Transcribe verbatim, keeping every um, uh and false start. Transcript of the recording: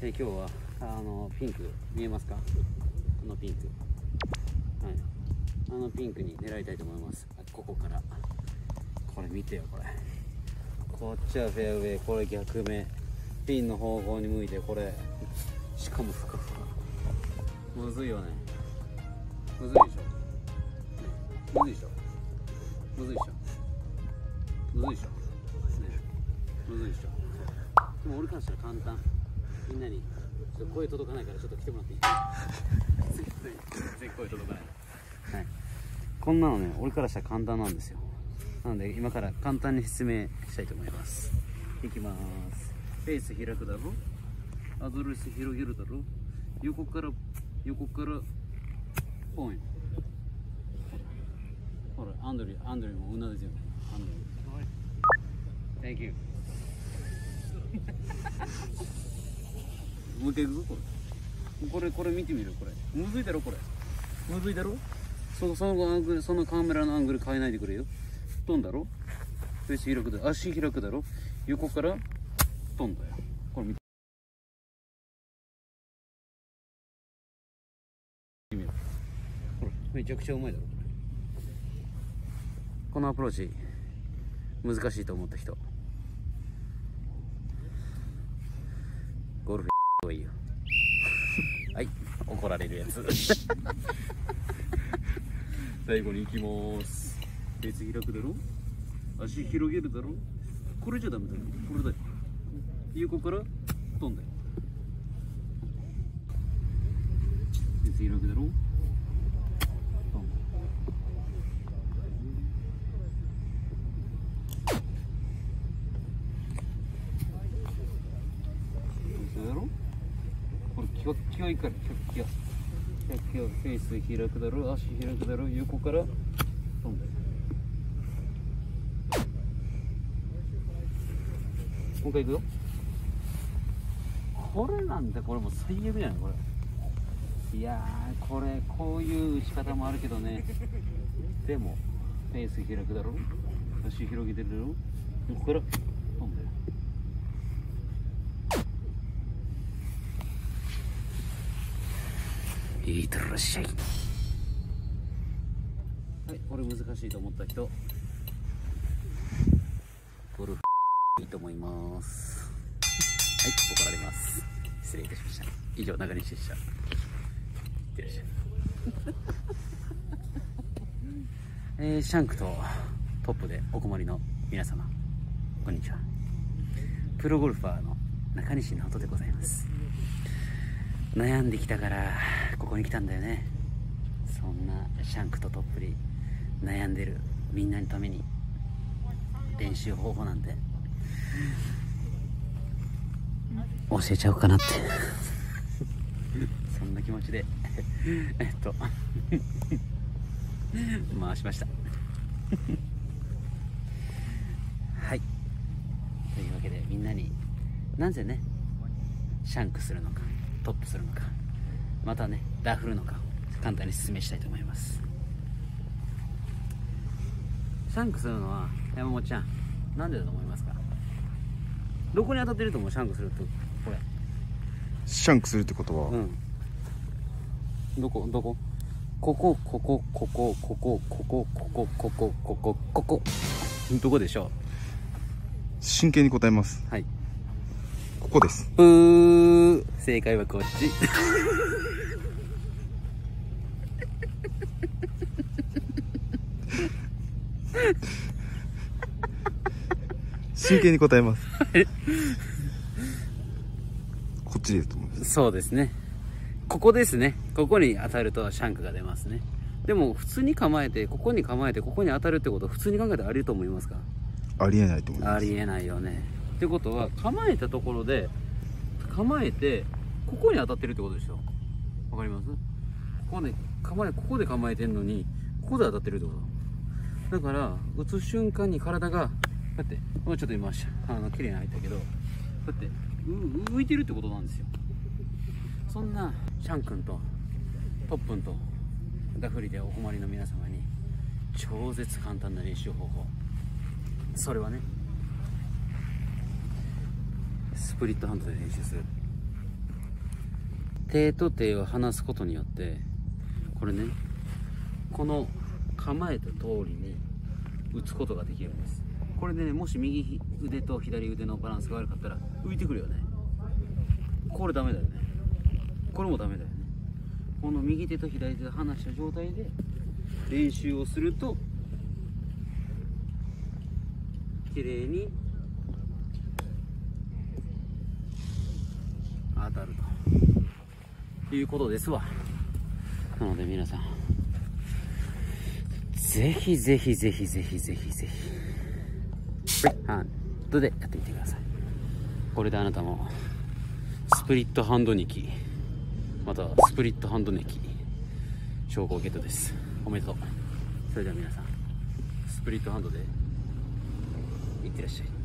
えー、今日はあのピンク見えますか、このピンク、はい、あのピンクに狙いたいと思います。ここからこれ見てよ、これこっちはフェアウェイ、これ逆目、ピンの方向に向いて、これしかもふかふか、むずいよね、むずいでしょ、ね、むずいでしょ、むずいでしょ、むずいでしょ、ね、むずいでしょ。でも俺からしたら簡単。みんなにちょっと声届かないから、ちょっと来てもらっていい全然声届かない、はい、こんなのね、俺からしたら簡単なんですよ。なので今から簡単に説明したいと思います。いきます。フェイス開くだろ、アドレス広げるだろ、横から横からポイント、ほらアンドリュー、アンドリューもうなずいてる、アンドリュー Thank you もう一回いくぞ、これこれこれ見てみる、これむずいだろ、これむずいだろ、そそのアングル、そのカメラのアングル変えないでくれよ。飛んだろ、フェイス開くだろ、足開くだろ、横から飛んだよ、これ見てみる、ほらめちゃくちゃうまいだろ。このアプローチ難しいと思った人、ゴルフがいいよはい怒られるやつ最後に行きます。フェイス開くだろ、足広げるだろ、これじゃダメだよ、これだよ、横から飛んだよ、フェイス開くだろ、飛んだろ、これ気は気はいいから、気は気はフェイス開くだろ、足開くだろ、横から飛んだよ。もう一回いくよ。これなんて、これもう最悪じゃない、これ。いやー、これこういう打ち方もあるけどねでもフェイス開くだろ、足広げてるだろ、横から飛んだよ。いってらっしゃい。はい、これ難しいと思った人、ゴルフいいと思います。はい、怒られます。失礼いたしました。以上、中西でした。いってらっしゃい、えー、シャンクとトップでお困りの皆様、こんにちは。プロゴルファーの中西直人でございます。悩んできたからここに来たんだよね。そんなシャンクとトップに悩んでるみんなのために、練習方法なんて教えちゃおうかなってそんな気持ちでえっと回しましたはい、というわけでみんなになぜね、シャンクするのかトップするのか、またねダフるのか、簡単に説明したいと思います。シャンクするのは山本ちゃん、なんでだと思いますか？どこに当たってると思う？シャンクすると、これシャンクするってことは、うん、どこどこ、こここここここここここここここここ、どこでしょう？真剣に答えます。はい、ここです。うー、正解はこっち真剣に答えますこっちですと思います。そうですね、ここですね。ここに当たるとシャンクが出ますね。でも普通に構えて、ここに構えて、ここに当たるってことは普通に考えてありえると思いますか？ありえないと思います。ありえないよね。ってことは構えたところで、構えてここに当たってるってことでしょ。わかります？ここね、構え、ここで構えてんのにここで当たってるってこと。だから打つ瞬間に体がだって、もうちょっと今あの綺麗に入ったけど、だって浮いてるってことなんですよ。そんなシャン君とトップンとダフリでお困りの皆様に超絶簡単な練習方法、それはねスプリットハンドで練習する。手と手を離すことによって、これね、この構えた通りに打つことができるんです。これでね、もし右腕と左腕のバランスが悪かったら浮いてくるよね。これダメだよね。これもダメだよね。この右手と左手を離した状態で練習をすると綺麗に当たるということですわ。なので皆さん、ぜひぜひぜひぜひぜひぜひハンドでやってみてください。これであなたもスプリットハンドネキ、またはスプリットハンドネキ証拠ゲットです。おめでとう。それでは皆さん、スプリットハンドでいってらっしゃい。